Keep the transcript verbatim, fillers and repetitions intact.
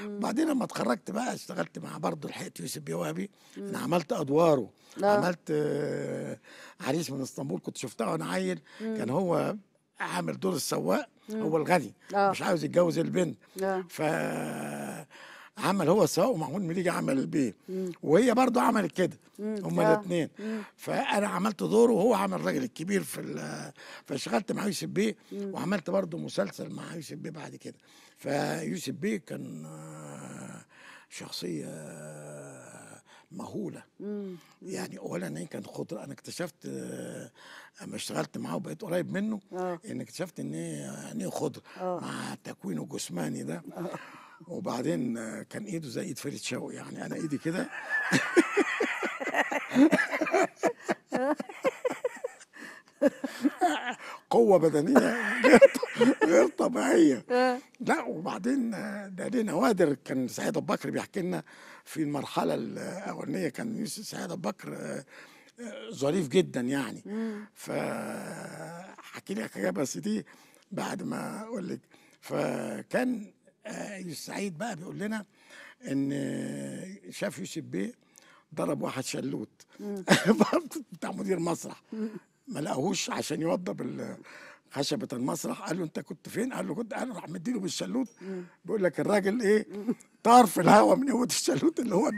بعدين لما اتخرجت بقى اشتغلت مع برضه لحقت يوسف بيه وهبي. انا عملت ادواره. لا. عملت عريس من اسطنبول كنت شفتها وانا عيل. مم. كان هو عامل دور السواق. مم. هو الغني. لا. مش عاوز يتجوز البنت. لا. ف عمل هو السواق ومحمود مليجي عمل البيه وهي برضه عملت كده هما الاثنين. فانا عملت دوره وهو عمل الراجل الكبير في فاشتغلت مع يوسف بيه وعملت برضه مسلسل مع يوسف بيه بعد كده. فيوسف بيه كان شخصيه مهوله. مم. يعني اولا ان كان خطر انا اكتشفت اما اشتغلت معاه وبقيت قريب منه. أوه. ان اكتشفت ان ايه خضر مع تكوينه الجسماني ده. أوه. وبعدين كان ايده زي ايد فريد شوقي يعني انا ايدي كده. قوه بدنيه غير طبيعيه. لا وبعدين ده ليه نوادر. كان سعيد ابو بكر بيحكي لنا في المرحله الاولانيه كان سعيد ابو بكر ظريف جدا يعني. فحكي لي حكايه بس دي بعد ما اقول لك. فكان يوسف سعيد بقى بيقول لنا ان شاف يوسف بيه ضرب واحد شلوت بتاع مدير مسرح ما لقاهوش عشان يوضب خشبه المسرح. قال له انت كنت فين؟ قال له كنت. قال له راح مديله بالشلوت. بيقول لك الراجل ايه طار في الهواء من قوه الشلوت اللي هو